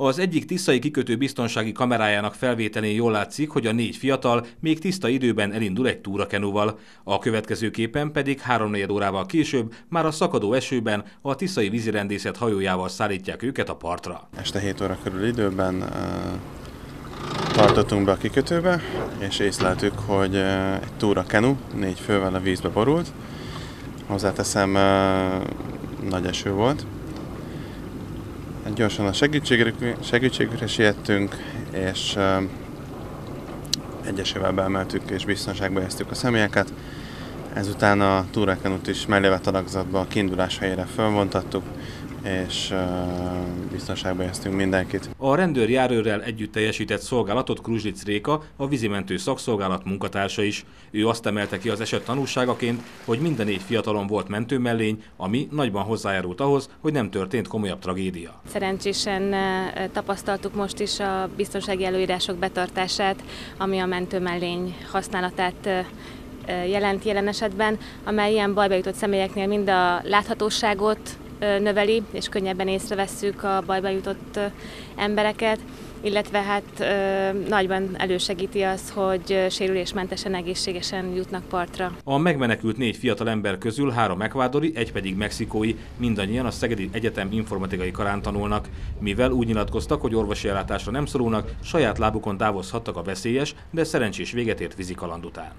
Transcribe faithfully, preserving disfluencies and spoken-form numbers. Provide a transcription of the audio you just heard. Az egyik tiszai kikötő biztonsági kamerájának felvételén jól látszik, hogy a négy fiatal még tiszta időben elindul egy túrakenúval. A következő képen pedig háromnegyed órával később már a szakadó esőben a tiszai vízirendészet hajójával szállítják őket a partra. Este hét óra körül időben tartottunk be a kikötőbe, és észleltük, hogy egy túrakenu négy fővel a vízbe borult. Hozzáteszem, nagy eső volt. Gyorsan a segítségükre, segítségükre siettünk, és uh, egyesével beemeltük és biztonságba helyeztük a személyeket. Ezután a túrakenút is mellévet alakzatba a kiindulás helyére fölvontattuk, és uh, biztonságba helyeztünk mindenkit. A rendőrjárőrrel együtt teljesített szolgálatot Kružić Réka, a vízimentő szakszolgálat munkatársa is. Ő azt emelte ki az eset tanulságaként, hogy minden négy fiatalon volt mentőmellény, ami nagyban hozzájárult ahhoz, hogy nem történt komolyabb tragédia. Szerencsésen tapasztaltuk most is a biztonsági előírások betartását, ami a mentőmellény használatát jelent jelen esetben, amely ilyen bajba jutott személyeknél mind a láthatóságot növeli, és könnyebben észrevesszük a bajba jutott embereket, illetve hát nagyban elősegíti az, hogy sérülésmentesen, egészségesen jutnak partra. A megmenekült négy fiatal ember közül három ekvádori, egy pedig mexikói, mindannyian a Szegedi Egyetem informatikai karán tanulnak. Mivel úgy nyilatkoztak, hogy orvosi ellátásra nem szorulnak, saját lábukon távozhattak a veszélyes, de szerencsés véget ért vízikaland után.